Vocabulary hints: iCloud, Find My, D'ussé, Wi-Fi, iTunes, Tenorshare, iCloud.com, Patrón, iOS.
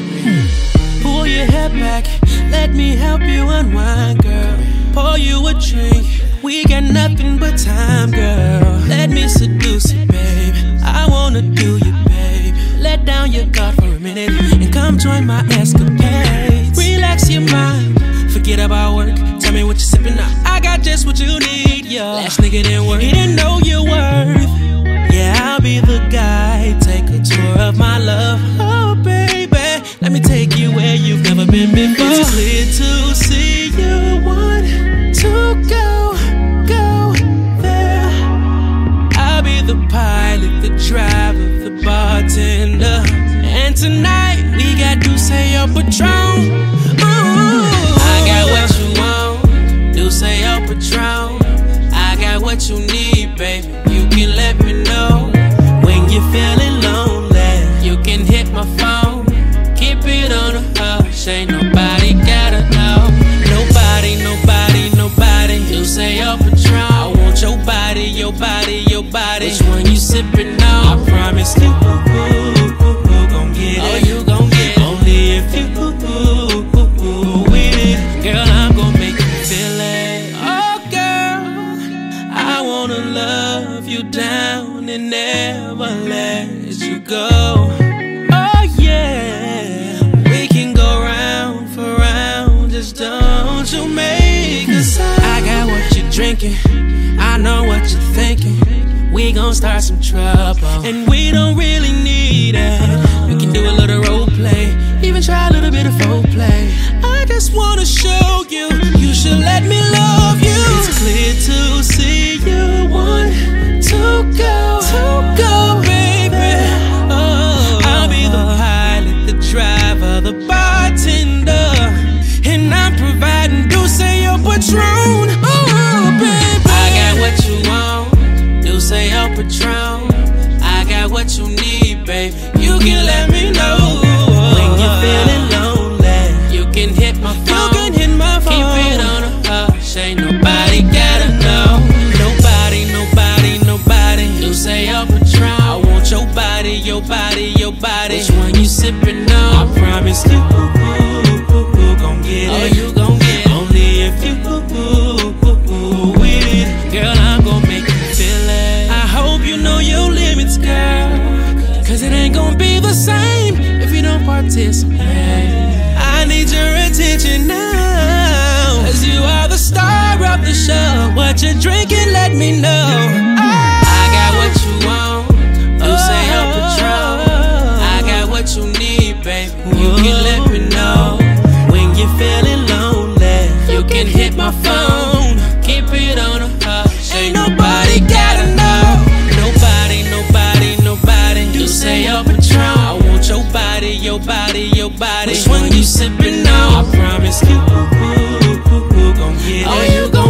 baby. Pull your head back, let me help you unwind, girl. Pour you a drink, we got nothing but time, girl. Let me seduce you, babe, I wanna do you, babe. Let down your guard for a minute and come join my escapades. Relax your mind, forget about work, tell me what you're sipping on. I got just what you need, yo. Last nigga didn't work, he didn't know your worth. Yeah, I'll be the guy, take a tour of my love. Oh, baby, let me take you where you've never been before. It's clear to see you want to go, go there. I'll be the pilot, the driver, the bartender. And tonight, we got D'ussé or Patrón. I got what you want, D'ussé or Patrón. I got what you need, baby, you can let me know. When you're feeling lonely, you can hit my phone. Keep it on the hush, ain't nobody gotta know. Nobody, nobody, nobody, D'ussé or Patrón. I want your body, your body, your body. Which one you sippin' on? I promise you, you gon' get it. Oh, you gon' get it. Only if you with it. Girl, I'm gon' make you feel it. Oh, girl, I wanna love you down and never let you go. Drinking, I know what you're thinking. We gon' start some trouble, and we don't really need it. We can do a little role play, even try a little bit of foreplay. I just wanna show you, you should let me love you. It's clear to see you want to go, baby. Oh, I'll be the pilot, the driver, the bartender, and I'm providing D'ussé or Patrón. Patrón, I got what you need, babe. You can let me know. When you're feeling lonely, you can hit my phone. You can hit my phone. Keep it on a hush, ain't nobody gotta know. Nobody, nobody, nobody, D'ussé or Patrón. I want your body, your body, your body. Which one you sippin' on? I promise you, you gon' get it. Oh, you gon' get it. Only if you with it. Girl, I'm gon' make you feel it. You know your limits, girl, cause it ain't gonna be the same if you don't participate. I need your attention now, cause you are the star of the show. What you're drinking, let me know. I got what you want, D'ussé or Patrón. I got what you need, babe, you can let me know. When you're feeling lonely, you can hit my phone. Keep it on a hush, ain't nobody gotta know. D'ussé or Patrón, I want your body, your body, your body. Which one you sippin' on? I promise you, you gon' get it. Oh, you gon'